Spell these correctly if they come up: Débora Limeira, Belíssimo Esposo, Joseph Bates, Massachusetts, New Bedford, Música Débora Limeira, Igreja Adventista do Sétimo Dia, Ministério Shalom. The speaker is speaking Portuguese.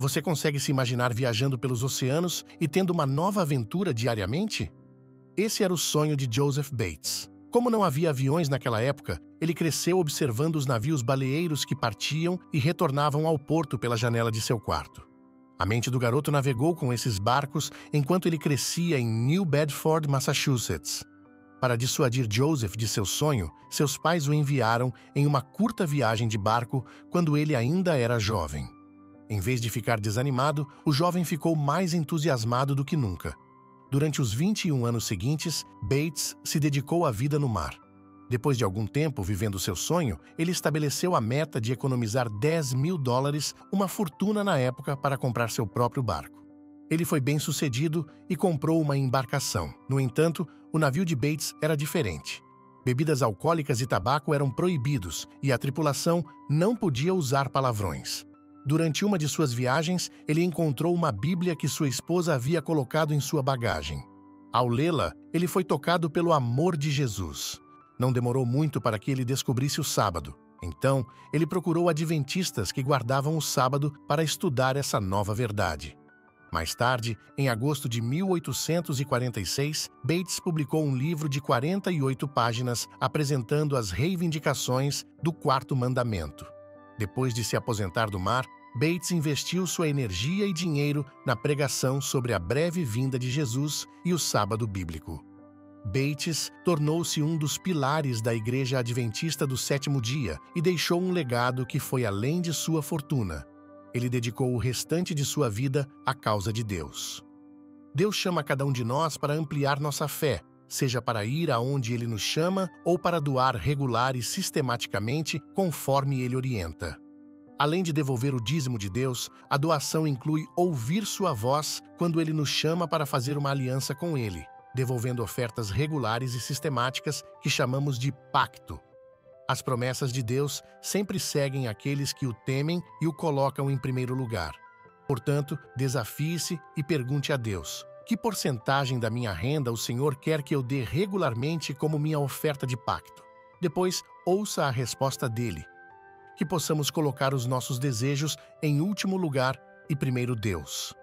Você consegue se imaginar viajando pelos oceanos e tendo uma nova aventura diariamente? Esse era o sonho de Joseph Bates. Como não havia aviões naquela época, ele cresceu observando os navios baleeiros que partiam e retornavam ao porto pela janela de seu quarto. A mente do garoto navegou com esses barcos enquanto ele crescia em New Bedford, Massachusetts. Para dissuadir Joseph de seu sonho, seus pais o enviaram em uma curta viagem de barco quando ele ainda era jovem. Em vez de ficar desanimado, o jovem ficou mais entusiasmado do que nunca. Durante os 21 anos seguintes, Bates se dedicou à vida no mar. Depois de algum tempo vivendo seu sonho, ele estabeleceu a meta de economizar $10.000, uma fortuna na época, para comprar seu próprio barco. Ele foi bem-sucedido e comprou uma embarcação. No entanto, o navio de Bates era diferente. Bebidas alcoólicas e tabaco eram proibidos e a tripulação não podia usar palavrões. Durante uma de suas viagens, ele encontrou uma Bíblia que sua esposa havia colocado em sua bagagem. Ao lê-la, ele foi tocado pelo amor de Jesus. Não demorou muito para que ele descobrisse o sábado. Então, ele procurou adventistas que guardavam o sábado para estudar essa nova verdade. Mais tarde, em agosto de 1846, Bates publicou um livro de 48 páginas apresentando as reivindicações do Quarto Mandamento. Depois de se aposentar do mar, Bates investiu sua energia e dinheiro na pregação sobre a breve vinda de Jesus e o sábado bíblico. Bates tornou-se um dos pilares da Igreja Adventista do Sétimo Dia e deixou um legado que foi além de sua fortuna. Ele dedicou o restante de sua vida à causa de Deus. Deus chama cada um de nós para ampliar nossa fé, seja para ir aonde Ele nos chama ou para doar regular e sistematicamente conforme Ele orienta. Além de devolver o dízimo de Deus, a doação inclui ouvir sua voz quando Ele nos chama para fazer uma aliança com Ele, devolvendo ofertas regulares e sistemáticas que chamamos de pacto. As promessas de Deus sempre seguem aqueles que o temem e o colocam em primeiro lugar. Portanto, desafie-se e pergunte a Deus: que porcentagem da minha renda o Senhor quer que eu dê regularmente como minha oferta de pacto? Depois, ouça a resposta dele. Que possamos colocar os nossos desejos em último lugar e primeiro Deus.